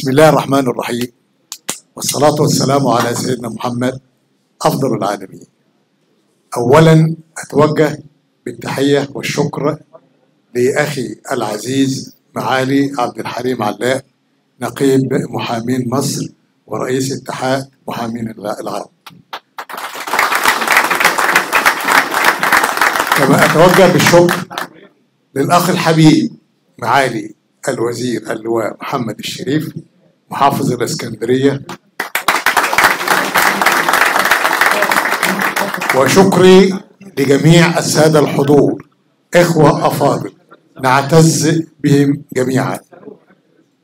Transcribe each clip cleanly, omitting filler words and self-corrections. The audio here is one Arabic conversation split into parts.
بسم الله الرحمن الرحيم، والصلاة والسلام على سيدنا محمد أفضل العالمين. أولا أتوجه بالتحية والشكر لأخي العزيز معالي عبد الحليم علاء نقيب محامين مصر ورئيس اتحاد محامين العرب. كما أتوجه بالشكر للأخ الحبيب معالي الوزير اللواء محمد الشريف محافظ الإسكندرية، وشكري لجميع السادة الحضور إخوة أفاضل نعتز بهم جميعا.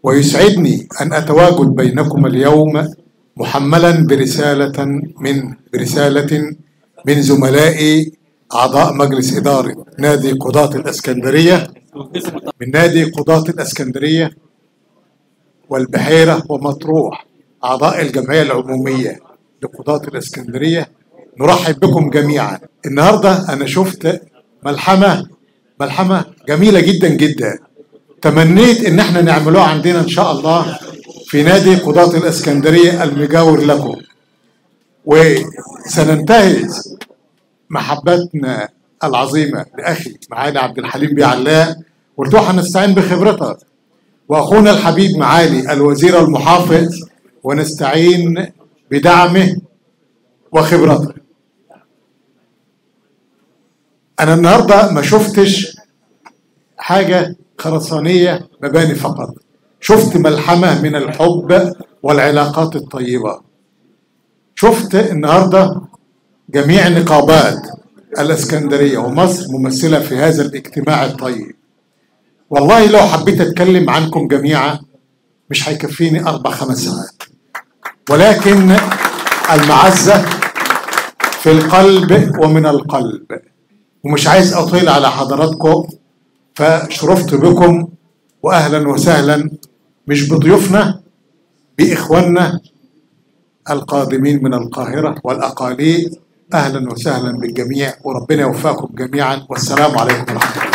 ويسعدني أن أتواجد بينكم اليوم محملا برسالة من زملائي أعضاء مجلس إدارة نادي قضاه الإسكندرية من نادي قضاه الإسكندرية والبحيرة ومطروح، أعضاء الجمعية العمومية لقضاه الإسكندرية. نرحب بكم جميعا. النهاردة أنا شفت ملحمة جميلة جدا جدا، تمنيت إن احنا نعملوها عندنا إن شاء الله في نادي قضاه الإسكندرية المجاور لكم. وسننتهز محبتنا العظيمة لأخي معالي عبد الحليم علاء، وارجوها نستعين بخبرتك، وأخونا الحبيب معالي الوزير المحافظ ونستعين بدعمه وخبرته. أنا النهاردة ما شفتش حاجة خرسانية مباني فقط، شفت ملحمة من الحب والعلاقات الطيبة. شفت النهاردة جميع نقابات الإسكندرية ومصر ممثلة في هذا الاجتماع الطيب. والله لو حبيت أتكلم عنكم جميعا مش هيكفيني 4-5 ساعات، ولكن المعزة في القلب ومن القلب، ومش عايز أطيل على حضراتكم. فشرفت بكم وأهلا وسهلا، مش بضيوفنا، بإخواننا القادمين من القاهرة والأقاليم. أهلا وسهلا بالجميع، وربنا يوفقكم جميعا، والسلام عليكم ورحمة الله.